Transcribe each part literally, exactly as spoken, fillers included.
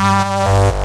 We'll be right back.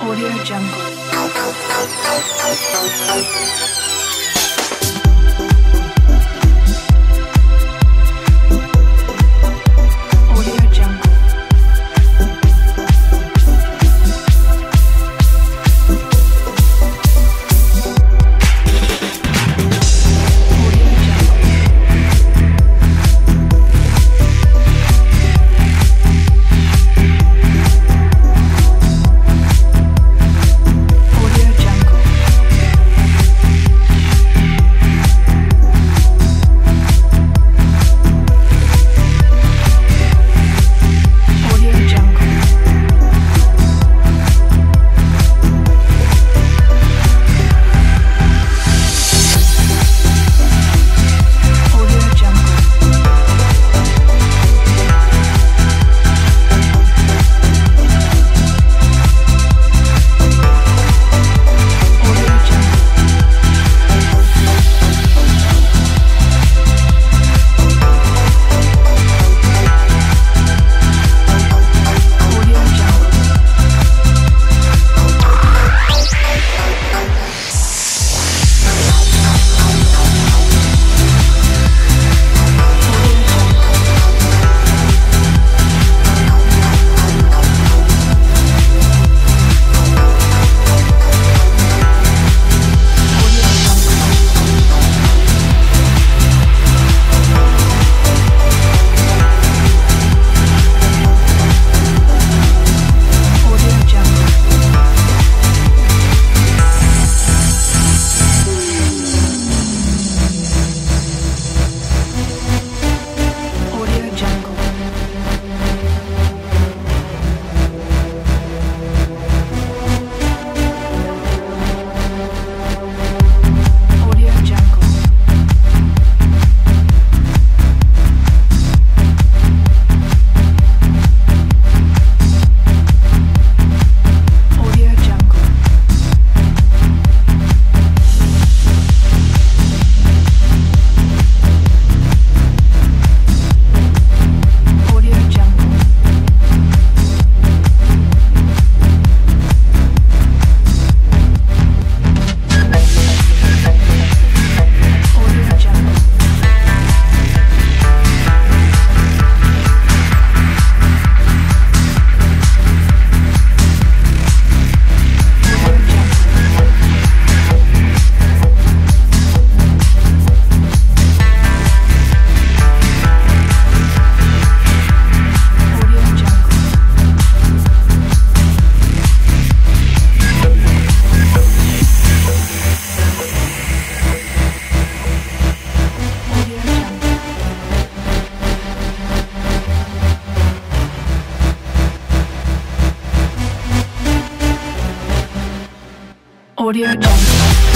Audio Jungle. Audio Jungle.